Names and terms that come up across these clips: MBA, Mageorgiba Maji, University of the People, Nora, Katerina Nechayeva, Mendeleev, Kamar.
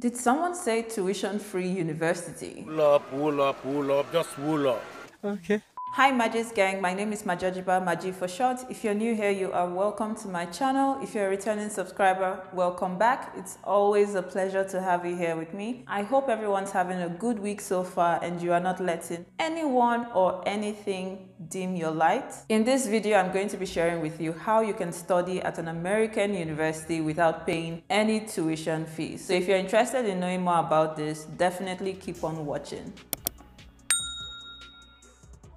Did someone say tuition-free university? Wool up, just wool up. Okay. Hi Maji's gang, my name is Mageorgiba Maji for short. If you're new here, you are welcome to my channel. If you're a returning subscriber, welcome back. It's always a pleasure to have you here with me. I hope everyone's having a good week so far and you are not letting anyone or anything dim your light. In this video, I'm going to be sharing with you how you can study at an American university without paying any tuition fees. So if you're interested in knowing more about this, definitely keep on watching.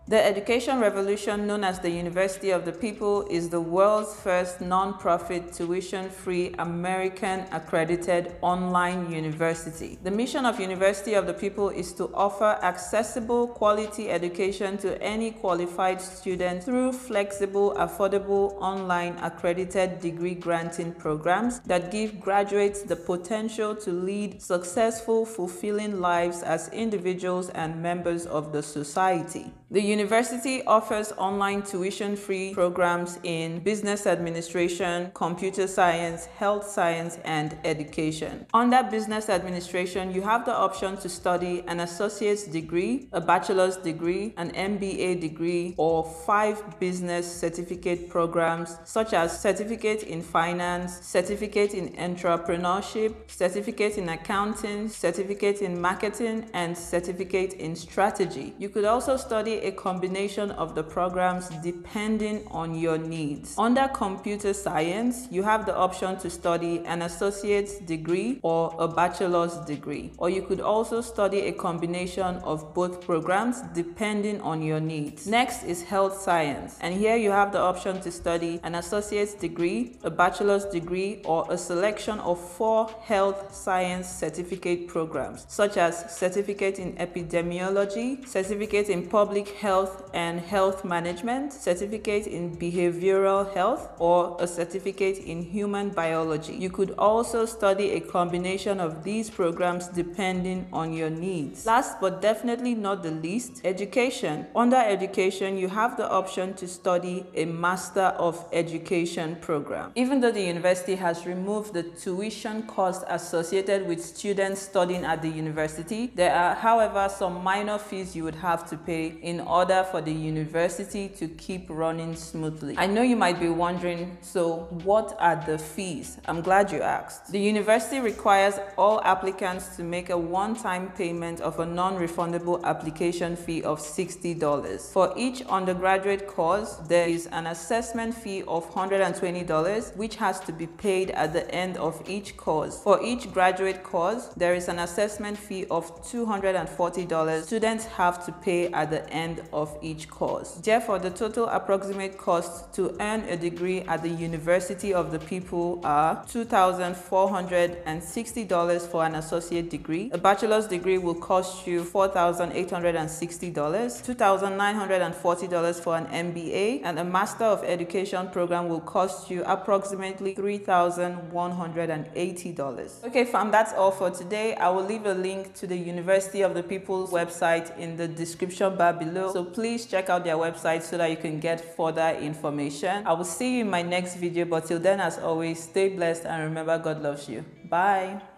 The education revolution known as the University of the People is the world's first non-profit, tuition-free, American accredited online university. The mission of University of the People is to offer accessible, quality education to any qualified student through flexible, affordable, online accredited degree granting programs that give graduates the potential to lead successful, fulfilling lives as individuals and members of the society. The university offers online tuition-free programs in business administration, computer science, health science, and education. Under business administration, you have the option to study an associate's degree, a bachelor's degree, an MBA degree, or 5 business certificate programs such as certificate in finance, certificate in entrepreneurship, certificate in accounting, certificate in marketing, and certificate in strategy. You could also study a combination of the programs depending on your needs. Under computer science, you have the option to study an associate's degree or a bachelor's degree, or you could also study a combination of both programs depending on your needs. Next is health science, and here you have the option to study an associate's degree, a bachelor's degree, or a selection of 4 health science certificate programs, such as certificate in epidemiology, certificate in public health and health management, certificate in behavioral health, or a certificate in human biology. You could also study a combination of these programs depending on your needs. Last but definitely not the least, education. Under education, you have the option to study a Master of Education program. Even though the university has removed the tuition cost associated with students studying at the university, there are, however, some minor fees you would have to pay in order for the university to keep running smoothly. I know you might be wondering, so what are the fees? I'm glad you asked. The university requires all applicants to make a one-time payment of a non-refundable application fee of $60. For each undergraduate course, there is an assessment fee of $120, which has to be paid at the end of each course. For each graduate course, there is an assessment fee of $240. Students have to pay at the end of each course. Therefore, the total approximate cost to earn a degree at the University of the People are $2,460 for an associate degree. A bachelor's degree will cost you $4,860, $2,940 for an MBA, and a Master of Education program will cost you approximately $3,180. Okay fam, that's all for today. I will leave a link to the University of the People's website in the description bar below, so please check out their website so that you can get further information. I will see you in my next video, but till then, as always, stay blessed and remember, God loves you. Bye.